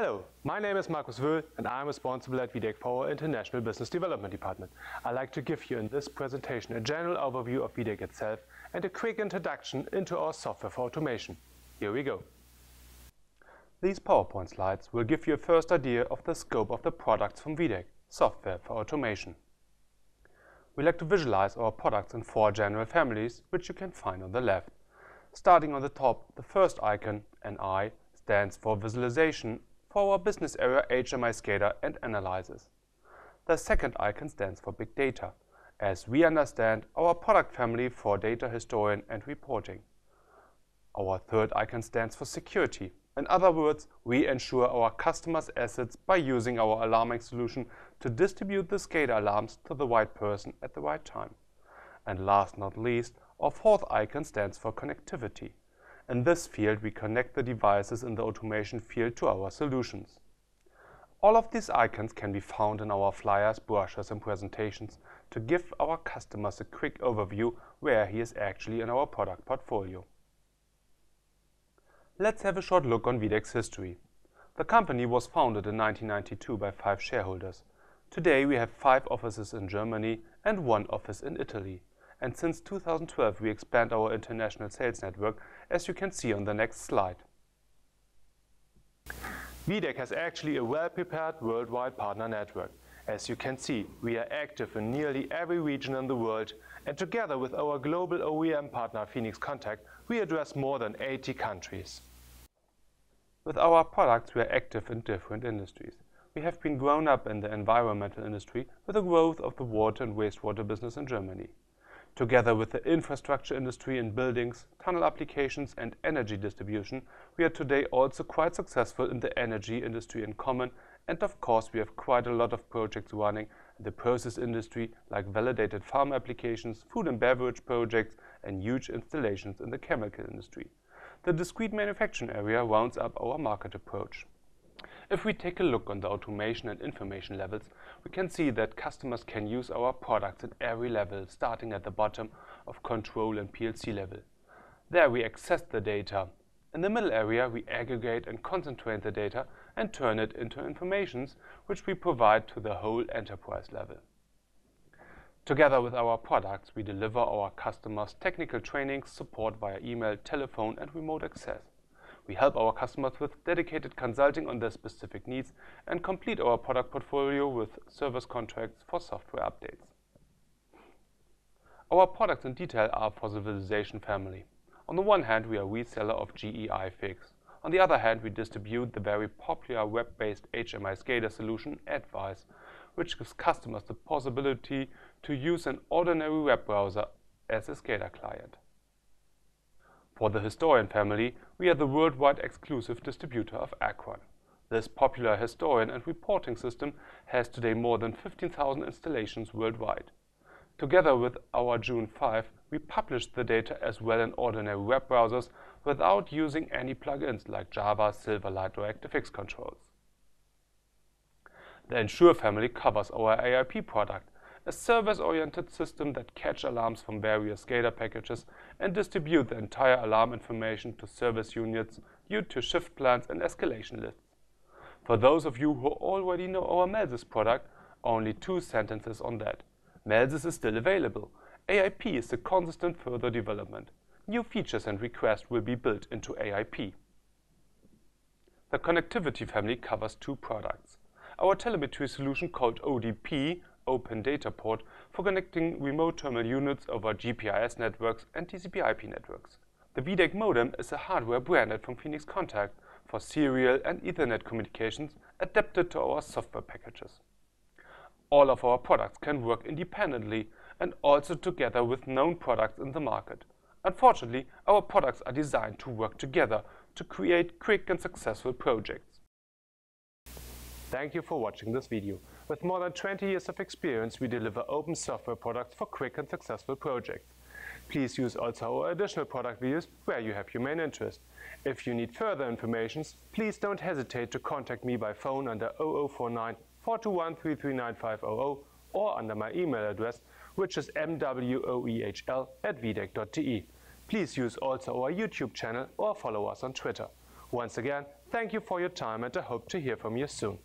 Hello, my name is Markus Wöhl and I am responsible at VIDEC Power International Business Development Department. I'd like to give you in this presentation a general overview of VIDEC itself and a quick introduction into our software for automation. Here we go. These PowerPoint slides will give you a first idea of the scope of the products from VIDEC, software for automation. We like to visualize our products in four general families, which you can find on the left. Starting on the top, the first icon, NI, stands for visualization for our business area HMI SCADA and analysis. The second icon stands for big data, as we understand our product family for data historian and reporting. Our third icon stands for security. In other words, we ensure our customers' assets by using our alarming solution to distribute the SCADA alarms to the right person at the right time. And last but not least, our fourth icon stands for connectivity. In this field, we connect the devices in the automation field to our solutions. All of these icons can be found in our flyers, brochures and presentations to give our customers a quick overview where he is actually in our product portfolio. Let's have a short look on VIDEC's history. The company was founded in 1992 by 5 shareholders. Today we have 5 offices in Germany and 1 office in Italy. And since 2012 we expand our international sales network, as you can see on the next slide. VIDEC has actually a well-prepared worldwide partner network. As you can see, we are active in nearly every region in the world, and together with our global OEM partner Phoenix Contact, we address more than 80 countries. With our products, we are active in different industries. We have been grown up in the environmental industry with the growth of the water and wastewater business in Germany. Together with the infrastructure industry in buildings, tunnel applications and energy distribution, we are today also quite successful in the energy industry in common, and of course we have quite a lot of projects running in the process industry like validated farm applications, food and beverage projects and huge installations in the chemical industry. The discrete manufacturing area rounds up our market approach. If we take a look on the automation and information levels, we can see that customers can use our products at every level, starting at the bottom of control and PLC level. There we access the data. In the middle area we aggregate and concentrate the data and turn it into informations which we provide to the whole enterprise level. Together with our products, we deliver our customers technical training, support via email, telephone and remote access. We help our customers with dedicated consulting on their specific needs and complete our product portfolio with service contracts for software updates. Our products in detail are for the visualization family. On the one hand, we are a reseller of GE iFIX. On the other hand, we distribute the very popular web-based HMI SCADA solution atvise, which gives customers the possibility to use an ordinary web browser as a SCADA client. For the Historian family, we are the worldwide exclusive distributor of ACRON. This popular historian and reporting system has today more than 15,000 installations worldwide. Together with our JUNE5, we publish the data as well in ordinary web browsers without using any plugins like Java, Silverlight or ActiveX controls. The Ensure family covers our AIP product, a service-oriented system that catches alarms from various SCADA packages and distributes the entire alarm information to service units due to shift plans and escalation lists. For those of you who already know our MELSYS product, only 2 sentences on that. MELSYS is still available. AIP is a constant further development. New features and requests will be built into AIP. The Connectivity family covers 2 products. Our telemetry solution called ODP, Open Data Port, for connecting remote terminal units over GPIS networks and TCP/IP networks. The VIDEC modem is a hardware branded from Phoenix Contact for serial and Ethernet communications, adapted to our software packages. All of our products can work independently and also together with known products in the market. Unfortunately, our products are designed to work together to create quick and successful projects. Thank you for watching this video. With more than 20 years of experience, we deliver open software products for quick and successful projects. Please use also our additional product videos where you have your main interest. If you need further information, please don't hesitate to contact me by phone under 0049 421 339 500 or under my email address, which is mwoehl@videc.de. Please use also our YouTube channel or follow us on Twitter. Once again, thank you for your time and I hope to hear from you soon.